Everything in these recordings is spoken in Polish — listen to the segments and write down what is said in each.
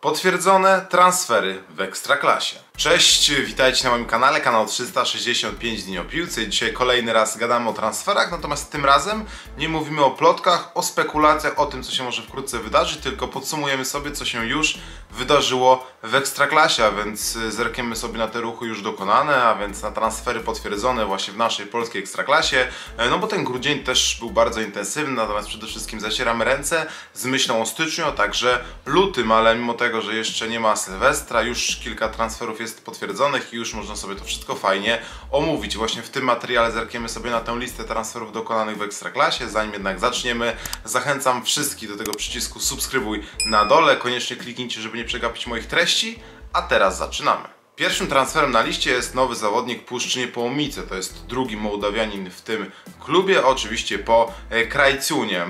Potwierdzone transfery w Ekstraklasie. Cześć, witajcie na moim kanale, kanał 365 dni o piłce. Dzisiaj kolejny raz gadamy o transferach, natomiast tym razem nie mówimy o plotkach, o spekulacjach, o tym, co się może wkrótce wydarzyć, tylko podsumujemy sobie, co się już wydarzyło w Ekstraklasie, a więc zerkniemy sobie na te ruchy już dokonane, a więc na transfery potwierdzone właśnie w naszej polskiej Ekstraklasie, no bo ten grudzień też był bardzo intensywny, natomiast przede wszystkim zacieramy ręce z myślą o styczniu, a także lutym, ale mimo tego, że jeszcze nie ma Sylwestra, już kilka transferów jest potwierdzonych i już można sobie to wszystko fajnie omówić. Właśnie w tym materiale zerkniemy sobie na tę listę transferów dokonanych w Ekstraklasie. Zanim jednak zaczniemy, zachęcam wszystkich do tego przycisku subskrybuj na dole. Koniecznie kliknijcie, żeby nie przegapić moich treści. A teraz zaczynamy. Pierwszym transferem na liście jest nowy zawodnik Puszczy Niepołomice, to jest drugi Mołdawianin w tym klubie, oczywiście po Krajcunie.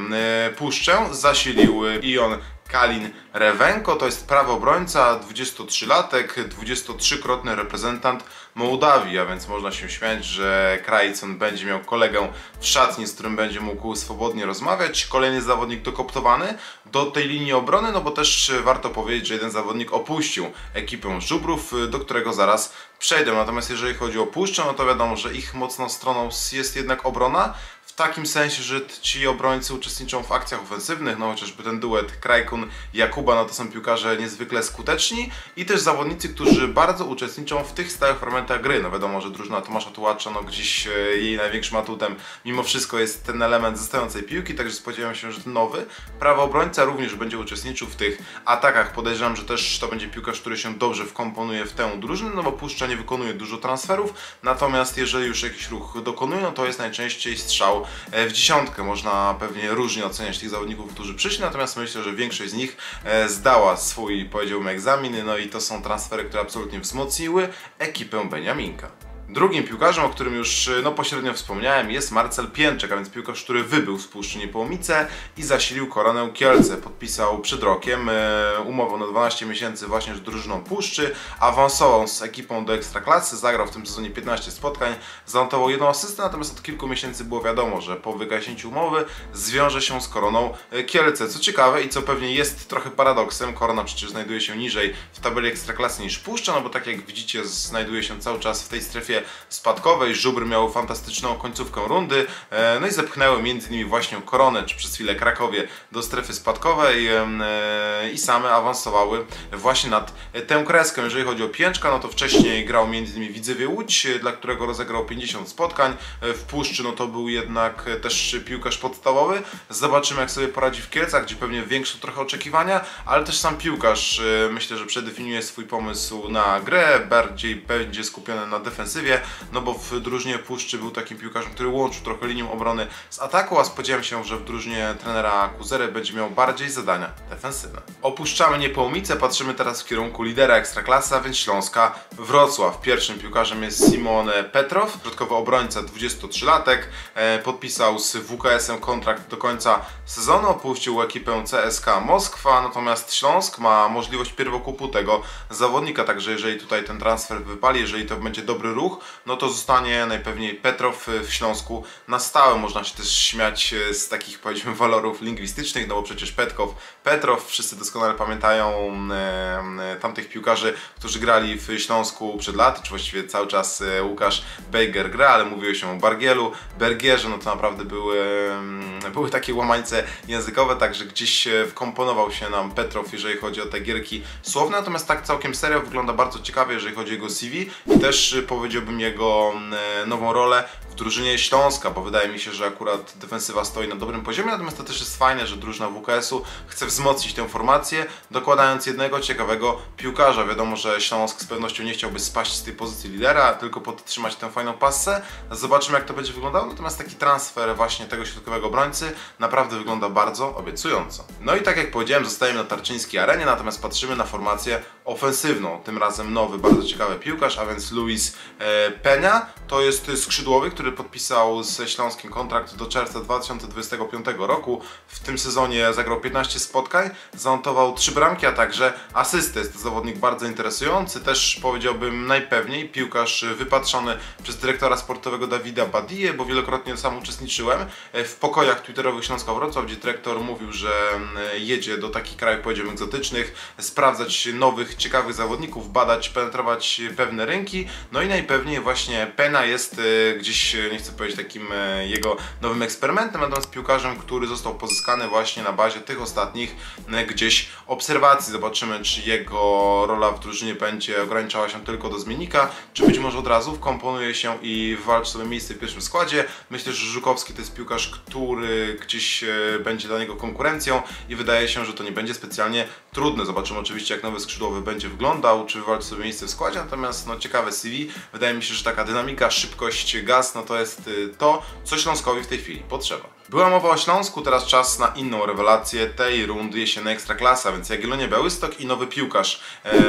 Puszczę zasilił Ioan-Călin Revenco, to jest prawy obrońca, 23-latek, 23-krotny reprezentant Mołdawii, a więc można się śmiać, że Krajcun będzie miał kolegę w szatni, z którym będzie mógł swobodnie rozmawiać. Kolejny zawodnik dokoptowany do tej linii obrony, no bo też warto powiedzieć, że jeden zawodnik opuścił ekipę Żubrów, do którego zaraz przejdę. Natomiast jeżeli chodzi o Puszczę, no to wiadomo, że ich mocną stroną jest jednak obrona, w takim sensie, że ci obrońcy uczestniczą w akcjach ofensywnych, no chociażby ten duet Krajkun-Jakuba, no to są piłkarze niezwykle skuteczni i też zawodnicy, którzy bardzo uczestniczą w tych stałych fragmentach gry. No wiadomo, że drużyna Tomasza Tułacza, no gdzieś jej największym atutem mimo wszystko jest ten element zostającej piłki, także spodziewam się, że ten nowy prawoobrońca również będzie uczestniczył w tych atakach. Podejrzewam, że też to będzie piłkarz, który się dobrze wkomponuje w tę drużynę, no bo Puszcza nie wykonuje dużo transferów, natomiast jeżeli już jakiś ruch dokonuje, no to jest najczęściej strzał w dziesiątkę. Można pewnie różnie oceniać tych zawodników, którzy przyszli, natomiast myślę, że większość z nich zdała swój, powiedziałbym, egzamin, no i to są transfery, które absolutnie wzmocniły ekipę Beniaminka. Drugim piłkarzem, o którym już pośrednio wspomniałem, jest Marcel Pięczek, a więc piłkarz, który wybył z Puszczy Niepołomice i zasilił Koronę Kielce. Podpisał przed rokiem umowę na 12 miesięcy właśnie z drużyną Puszczy, awansował z ekipą do Ekstraklasy, zagrał w tym sezonie 15 spotkań, zanotował jedną asystę, natomiast od kilku miesięcy było wiadomo, że po wygaśnięciu umowy zwiąże się z Koroną Kielce. Co ciekawe i co pewnie jest trochę paradoksem, Korona przecież znajduje się niżej w tabeli Ekstraklasy niż Puszcza, no bo tak jak widzicie, znajduje się cały czas w tej strefie spadkowej. Żubry miały fantastyczną końcówkę rundy, no i zepchnęły między innymi właśnie Koronę, czy przez chwilę Krakowie do strefy spadkowej i same awansowały właśnie nad tę kreskę. Jeżeli chodzi o Pięczka, no to wcześniej grał między innymi Widzewie Łódź, dla którego rozegrał 50 spotkań. W Puszczy no to był jednak też piłkarz podstawowy. Zobaczymy, jak sobie poradzi w Kielcach, gdzie pewnie większe trochę oczekiwania, ale też sam piłkarz myślę, że przedefiniuje swój pomysł na grę, bardziej będzie skupiony na defensywie, no bo w drużynie Puszczy był takim piłkarzem, który łączył trochę linią obrony z ataku, a spodziewam się, że w drużynie trenera Kuzery będzie miał bardziej zadania defensywne. Opuszczamy Niepołomice, patrzymy teraz w kierunku lidera Ekstraklasy, a więc Śląska Wrocław. Pierwszym piłkarzem jest Simeon Petrov, środkowy obrońca, 23-latek, podpisał z WKS-em kontrakt do końca sezonu, opuścił ekipę CSKA Moskwa, natomiast Śląsk ma możliwość pierwokupu tego zawodnika, także jeżeli tutaj ten transfer wypali, jeżeli to będzie dobry ruch, no to zostanie najpewniej Petrow w Śląsku na stałe. Można się też śmiać z takich, powiedzmy, walorów lingwistycznych, no bo przecież Petrow, wszyscy doskonale pamiętają tamtych piłkarzy, którzy grali w Śląsku przed laty, czy właściwie cały czas Łukasz Bejger gra, ale mówiło się o Bargielu, Bergierze, no to naprawdę były takie łamańce językowe, także gdzieś wkomponował się nam Petrow, jeżeli chodzi o te gierki słowne, natomiast tak całkiem serio wygląda bardzo ciekawie, jeżeli chodzi o jego CV i też powiedział jego nową rolę w drużynie Śląska, bo wydaje mi się, że akurat defensywa stoi na dobrym poziomie, natomiast to też jest fajne, że drużyna WKS-u chce wzmocnić tę formację, dokładając jednego ciekawego piłkarza. Wiadomo, że Śląsk z pewnością nie chciałby spaść z tej pozycji lidera, tylko podtrzymać tę fajną passę. Zobaczymy, jak to będzie wyglądało, natomiast taki transfer właśnie tego środkowego obrońcy naprawdę wygląda bardzo obiecująco. No i tak jak powiedziałem, zostajemy na tarczyńskiej arenie, natomiast patrzymy na formację ofensywną. Tym razem nowy, bardzo ciekawy piłkarz, a więc Luis Peña, to jest skrzydłowy, który który podpisał ze Śląskiem kontrakt do czerwca 2025 roku. W tym sezonie zagrał 15 spotkań, zanotował 3 bramki, a także asystę. Jest to zawodnik bardzo interesujący, też powiedziałbym najpewniej piłkarz wypatrzony przez dyrektora sportowego Dawida Badie, bo wielokrotnie sam uczestniczyłem w pokojach twitterowych Śląska Wrocław, gdzie dyrektor mówił, że jedzie do takich krajów, powiedziałbym, egzotycznych, sprawdzać nowych, ciekawych zawodników, badać, penetrować pewne rynki. No i najpewniej właśnie Peña jest gdzieś, nie chcę powiedzieć takim jego nowym eksperymentem, natomiast piłkarzem, który został pozyskany właśnie na bazie tych ostatnich gdzieś obserwacji. Zobaczymy, czy jego rola w drużynie będzie ograniczała się tylko do zmiennika, czy być może od razu wkomponuje się i walczy sobie miejsce w pierwszym składzie. Myślę, że Żukowski to jest piłkarz, który gdzieś będzie dla niego konkurencją i wydaje się, że to nie będzie specjalnie trudne. Zobaczymy oczywiście, jak nowy skrzydłowy będzie wyglądał, czy wywalczy sobie miejsce w składzie, natomiast no, ciekawe CV. Wydaje mi się, że taka dynamika, szybkość, gaz, no to jest to, co Śląskowi w tej chwili potrzeba. Była mowa o Śląsku, teraz czas na inną rewelację tej rundy jesiennej Ekstraklasa, więc Jagiellonia Białystok i nowy piłkarz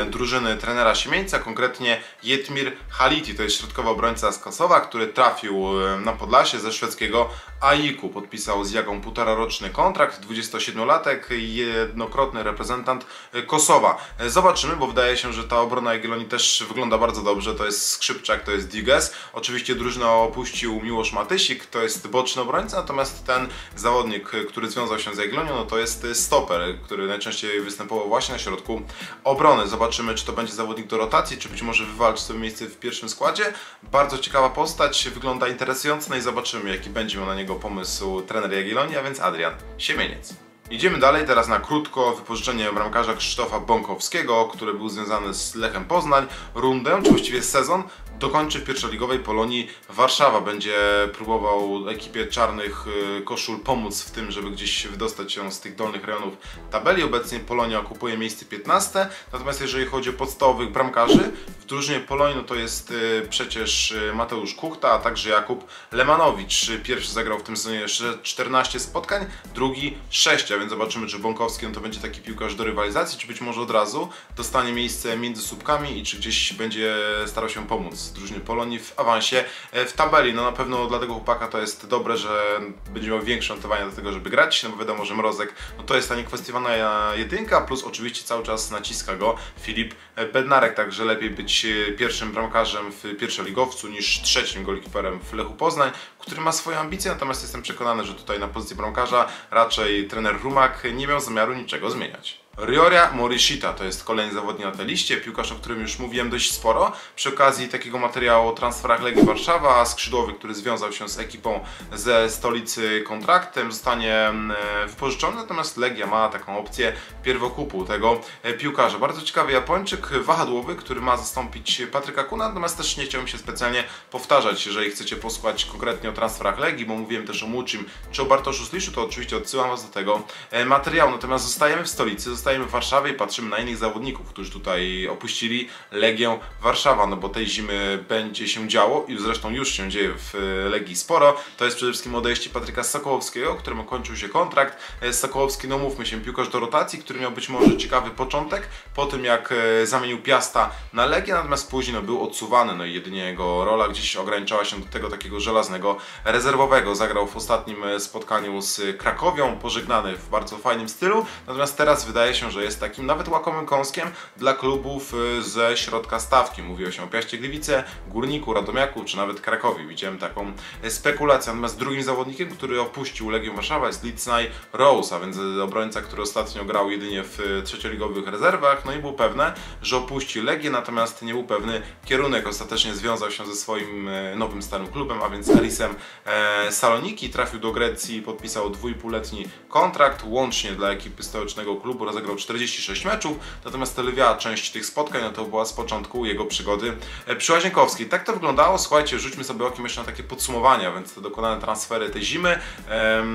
drużyny trenera Siemieńca, konkretnie Jetmir Haliti, to jest środkowy obrońca z Kosowa, który trafił na Podlasie ze szwedzkiego AIK-u. Podpisał z Jagą półtoraroczny kontrakt, 27-latek, jednokrotny reprezentant Kosowa. Zobaczymy, bo wydaje się, że ta obrona Jagiellonii też wygląda bardzo dobrze, to jest Skrzypczak, to jest Diges, oczywiście drużynę opuścił Miłosz Matysik, to jest boczny obrońca, natomiast ten zawodnik, który związał się z Jagiellonią, no to jest stoper, który najczęściej występował właśnie na środku obrony. Zobaczymy, czy to będzie zawodnik do rotacji, czy być może wywalczy sobie miejsce w pierwszym składzie. Bardzo ciekawa postać, wygląda interesująco, no i zobaczymy, jaki będzie miał na niego pomysł trener Jagiellonii, a więc Adrian Siemieniec. Idziemy dalej, teraz na krótko wypożyczenie bramkarza Krzysztofa Bąkowskiego, który był związany z Lechem Poznań. Rundę, czy właściwie sezon, dokończy w pierwszoligowej Polonii Warszawa. Będzie próbował ekipie czarnych koszul pomóc w tym, żeby gdzieś wydostać się z tych dolnych rejonów tabeli. Obecnie Polonia okupuje miejsce 15, natomiast jeżeli chodzi o podstawowych bramkarzy, w drużynie Polonii no to jest przecież Mateusz Kuchta, a także Jakub Lemanowicz. Pierwszy zagrał w tym sezonie 14 spotkań, drugi 6, a więc zobaczymy, czy Bąkowski no to będzie taki piłkarz do rywalizacji, czy być może od razu dostanie miejsce między słupkami i czy gdzieś będzie starał się pomóc drużynie Polonii w awansie w tabeli. No na pewno dla tego chłopaka to jest dobre, że będzie miał większe notowania do tego, żeby grać, no bo wiadomo, że Mrozek no to jest ta niekwestionowana jedynka, plus oczywiście cały czas naciska go Filip Bednarek, także lepiej być pierwszym bramkarzem w pierwszoligowcu niż trzecim golikiperem w Lechu Poznań, który ma swoje ambicje, natomiast jestem przekonany, że tutaj na pozycji bramkarza raczej trener Rumak nie miał zamiaru niczego zmieniać. Ryōya Morishita to jest kolejny zawodnik na tej liście, piłkarz, o którym już mówiłem dość sporo przy okazji takiego materiału o transferach Legii Warszawa, skrzydłowy, który związał się z ekipą ze stolicy kontraktem, zostanie wypożyczony, natomiast Legia ma taką opcję pierwokupu tego piłkarza. Bardzo ciekawy Japończyk, wahadłowy, który ma zastąpić Patryka Kuna, natomiast też nie chciałbym się specjalnie powtarzać, jeżeli chcecie posłuchać konkretnie o transferach Legii, bo mówiłem też o Mucim czy o Bartoszu Sliszu, to oczywiście odsyłam Was do tego materiału, natomiast zostajemy w stolicy, zostajemy w Warszawie i patrzymy na innych zawodników, którzy tutaj opuścili Legię Warszawa, no bo tej zimy będzie się działo i zresztą już się dzieje w Legii sporo. To jest przede wszystkim odejście Patryka Sokołowskiego, któremu kończył się kontrakt. Sokołowski, no mówmy się, piłkarz do rotacji, który miał być może ciekawy początek po tym, jak zamienił Piasta na Legię, natomiast później no, był odsuwany, no i jedynie jego rola gdzieś ograniczała się do tego takiego żelaznego rezerwowego. Zagrał w ostatnim spotkaniu z Krakowią, pożegnany w bardzo fajnym stylu, natomiast teraz wydaje się, że jest takim nawet łakomym kąskiem dla klubów ze środka stawki. Mówiło się o Piaście Gliwice, Górniku, Radomiaku czy nawet Krakowie. Widziałem taką spekulację. Natomiast drugim zawodnikiem, który opuścił Legię Warszawa, jest Lindsay Rose, a więc obrońca, który ostatnio grał jedynie w trzecioligowych rezerwach. No i było pewne, że opuści Legię, natomiast nie był pewny kierunek. Ostatecznie związał się ze swoim nowym starym klubem, a więc Arisem Saloniki. Trafił do Grecji i podpisał 2,5-letni kontrakt. Łącznie dla ekipy stołecznego klubu rozegrał 46 meczów, natomiast lwia część tych spotkań no to była z początku jego przygody przy Łazienkowskiej. Tak to wyglądało. Słuchajcie, rzućmy sobie okiem jeszcze na takie podsumowania, więc te dokonane transfery tej zimy,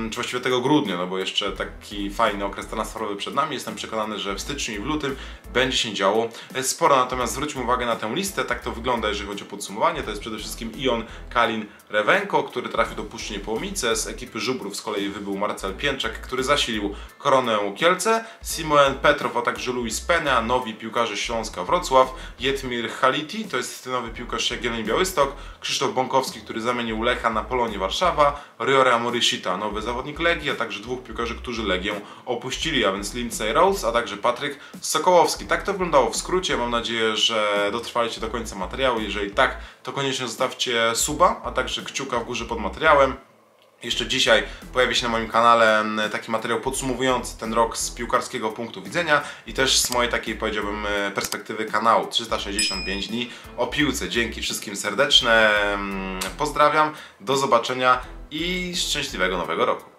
czy właściwie tego grudnia, no bo jeszcze taki fajny okres transferowy przed nami. Jestem przekonany, że w styczniu i w lutym będzie się działo sporo, natomiast zwróćmy uwagę na tę listę. Tak to wygląda, jeżeli chodzi o podsumowanie. To jest przede wszystkim Ioan-Călin Revenco, który trafił do Puszczy Niepołomice. Z ekipy Żubrów z kolei wybył Marcel Pięczek, który zasilił Koronę Kielce. Simeon Simeon Petrov, a także Luis Peña, nowi piłkarze Śląska Wrocław, Jetmir Haliti, to jest nowy piłkarz Jagiellonii Białystok, Krzysztof Bąkowski, który zamienił Lecha na Polonię Warszawa, Ryōya Morishita, nowy zawodnik Legii, a także dwóch piłkarzy, którzy Legię opuścili, a więc Lindsay Rose, a także Patryk Sokołowski. Tak to wyglądało w skrócie, mam nadzieję, że dotrwaliście do końca materiału, jeżeli tak, to koniecznie zostawcie suba, a także kciuka w górze pod materiałem. Jeszcze dzisiaj pojawi się na moim kanale taki materiał podsumowujący ten rok z piłkarskiego punktu widzenia i też z mojej takiej, powiedziałbym, perspektywy kanału 365 dni o piłce. Dzięki wszystkim serdeczne, pozdrawiam, do zobaczenia i szczęśliwego nowego roku.